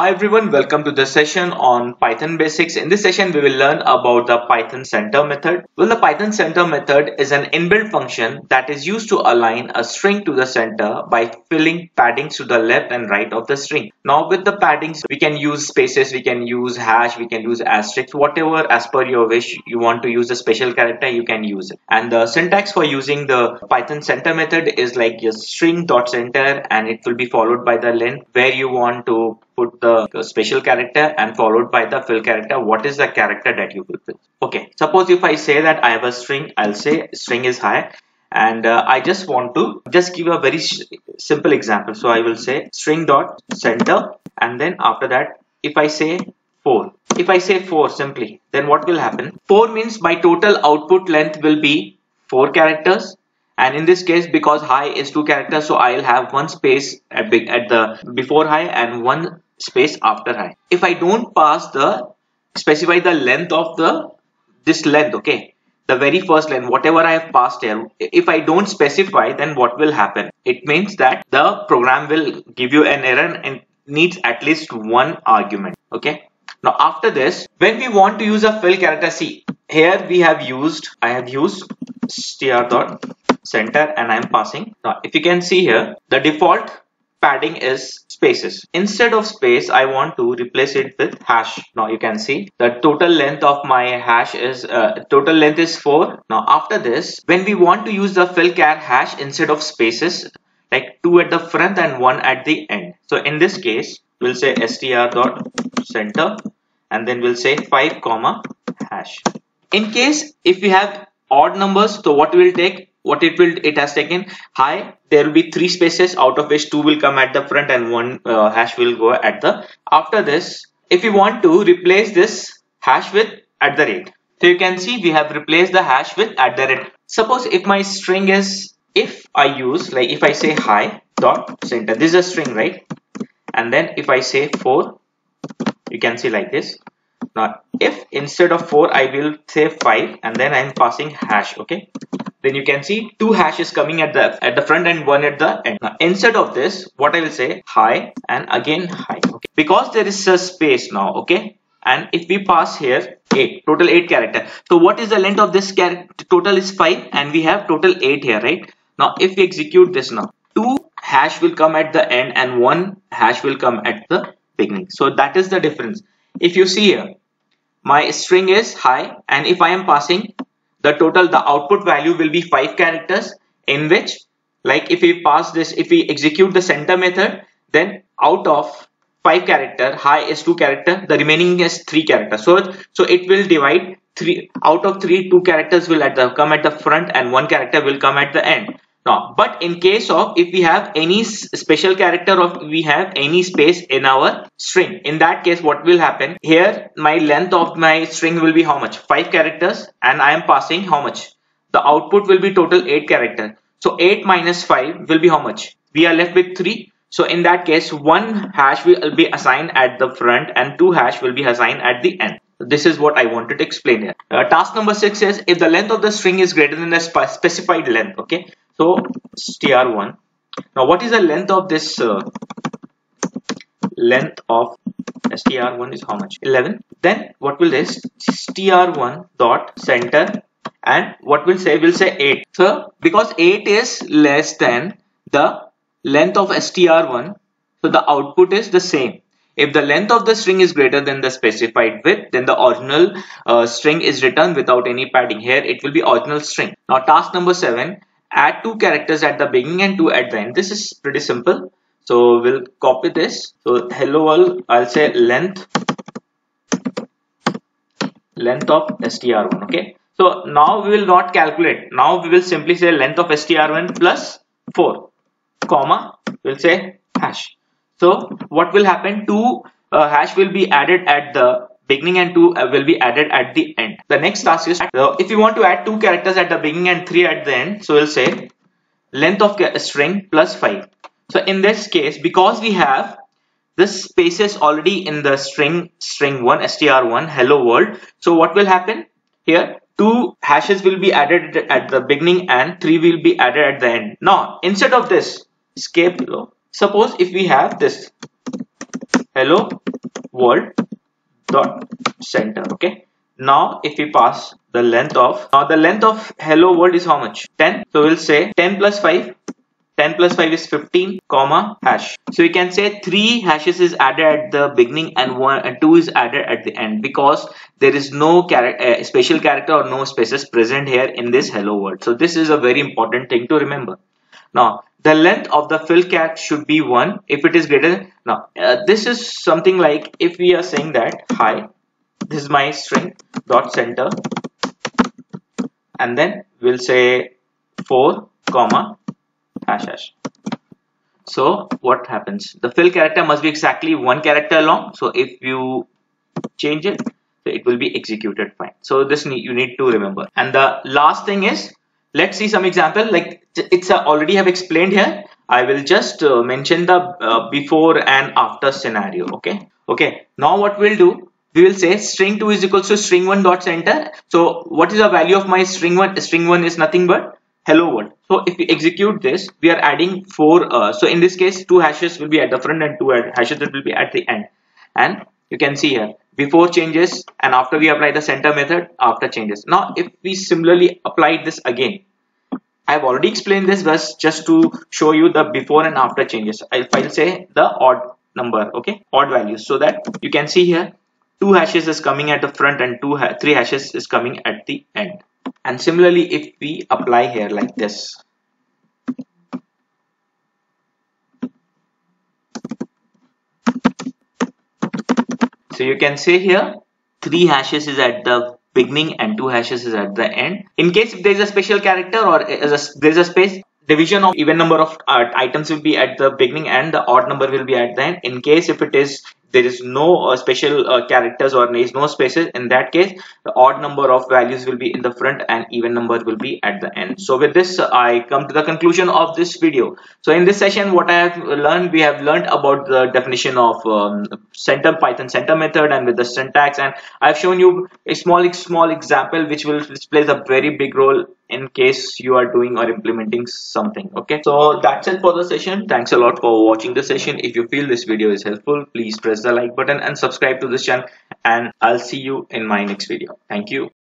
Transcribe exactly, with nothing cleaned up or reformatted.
Hi everyone, welcome to this session on Python basics. In this session, we will learn about the Python center method. Well, the Python center method is an inbuilt function that is used to align a string to the center by filling paddings to the left and right of the string. Now with the paddings, we can use spaces, we can use hash, we can use asterisks, whatever as per your wish you want to use the special character, you can use it. And the syntax for using the Python center method is like your string.center, and it will be followed by the length where you want to put the special character and followed by the fill character. What is the character that you will fill? Okay, suppose if I say that I have a string, I'll say string is hi, and uh, I just want to just give a very simple example. So I will say string dot center, and then after that, if I say four, if I say four simply, then what will happen? Four means my total output length will be four characters. And in this case, because hi is two characters, so I'll have one space at, big, at the before hi and one space after hi. If I don't pass the specify the length of the this length, okay, the very first length, whatever I have passed here, if I don't specify, then what will happen? It means that the program will give you an error and needs at least one argument. Okay, now after this, when we want to use a fill character, see here we have used I have used str dot center, and I'm passing. Now if you can see here, the default padding is spaces. Instead of space, I want to replace it with hash. Now you can see the total length of my hash is uh, total length is four. Now after this, when we want to use the fill char hash instead of spaces, like two at the front and one at the end. So in this case, we'll say str dot center, and then we'll say five comma hash. In case if we have odd numbers, so what we'll take? What it will it has taken hi, there will be three spaces, out of which two will come at the front and one uh, hash will go at the after this. If you want to replace this hash with at the rate, so you can see we have replaced the hash with at the rate. Suppose if my string is, if I use like if I say hi dot center, this is a string, right? And then if I say four, you can see like this. Now if instead of four I will say five, and then I'm passing hash, okay, then you can see two hashes coming at the at the front and one at the end. Now, instead of this, what I will say hi and again hi, okay, because there is a space now, okay. And if we pass here eight, total eight character. So what is the length of this character? Total is five, and we have total eight here, right? Now if we execute this now, two hash will come at the end and one hash will come at the beginning. So that is the difference. If you see here, my string is hi, and if I am passing the total, the output value will be five characters, in which like if we pass this, if we execute the center method, then out of five character, hi is two character, the remaining is three characters. So, so it will divide three out of three, two characters will at the, come at the front and one character will come at the end. Now, but in case of if we have any special character or we have any space in our string, in that case, what will happen here? My length of my string will be how much? Five characters, and I am passing how much? The output will be total eight characters. So eight minus five will be how much? We are left with three. So in that case, one hash will be assigned at the front and two hash will be assigned at the end. This is what I wanted to explain here. Uh, task number six is if the length of the string is greater than the spe- specified length. Okay, so str one. Now, what is the length of this? Uh, length of str one is how much? eleven. Then what will this str one dot center, and what will say? Will say eight. So because eight is less than the length of str one, so the output is the same. If the length of the string is greater than the specified width, then the original uh, string is returned without any padding. Here it will be original string. Now task number seven, add two characters at the beginning and two at the end. This is pretty simple. So we'll copy this. So hello all, I'll say length, length of str one. Okay. So now we will not calculate. Now we will simply say length of str one plus four, comma, we'll say hash. So what will happen? Two uh, hash will be added at the beginning and two uh, will be added at the end. The next task is uh, if you want to add two characters at the beginning and three at the end. So we'll say length of string plus five. So in this case, because we have this spaces already in the string, string one, str one, hello world. So what will happen here? Two hashes will be added at the beginning and three will be added at the end. Now, instead of this, escape below. Suppose if we have this hello world dot center. Okay, now if we pass the length of, now the length of hello world is how much? ten. So we'll say ten plus five. ten plus five is fifteen, comma, hash. So you can say three hashes is added at the beginning and one and two is added at the end, because there is no character, uh, special character or no spaces present here in this hello world. So this is a very important thing to remember. Now the length of the fill cat should be one if it is greater than, now uh, this is something like if we are saying that hi, this is my string dot center, and then we'll say four, comma, hash hash. So what happens? The fill character must be exactly one character long. So if you change it, it will be executed fine. So this need, you need to remember. And the last thing is, let's see some example. Like it's a, already have explained here. I will just uh, mention the uh, before and after scenario. Okay. Okay. Now what we'll do? We will say string two is equals to string one dot center. So what is the value of my string one? String one is nothing but hello world. So if we execute this, we are adding four. Uh, so in this case, two hashes will be at the front and two hashes that will be at the end. And you can see here before changes and after we apply the center method after changes. Now, if we similarly apply this again, I've already explained this, but just to show you the before and after changes. I'll, I'll say the odd number, okay, odd values, so that you can see here two hashes is coming at the front and two ha three hashes is coming at the end. And similarly, if we apply here like this, so you can say here three hashes is at the beginning and two hashes is at the end. In case if there is a special character or there is a space, division of even number of uh, items will be at the beginning and the odd number will be at the end. In case if it is there is no uh, special uh, characters or there is no spaces, in that case the odd number of values will be in the front and even number will be at the end. So with this I come to the conclusion of this video. So in this session what I have learned, we have learned about the definition of um, center, Python center method, and with the syntax, and I have shown you a small small example which will which plays a very big role in case you are doing or implementing something. Okay, so that's it for the session. Thanks a lot for watching the session. If you feel this video is helpful, please press the like button and subscribe to this channel, and I'll see you in my next video. Thank you.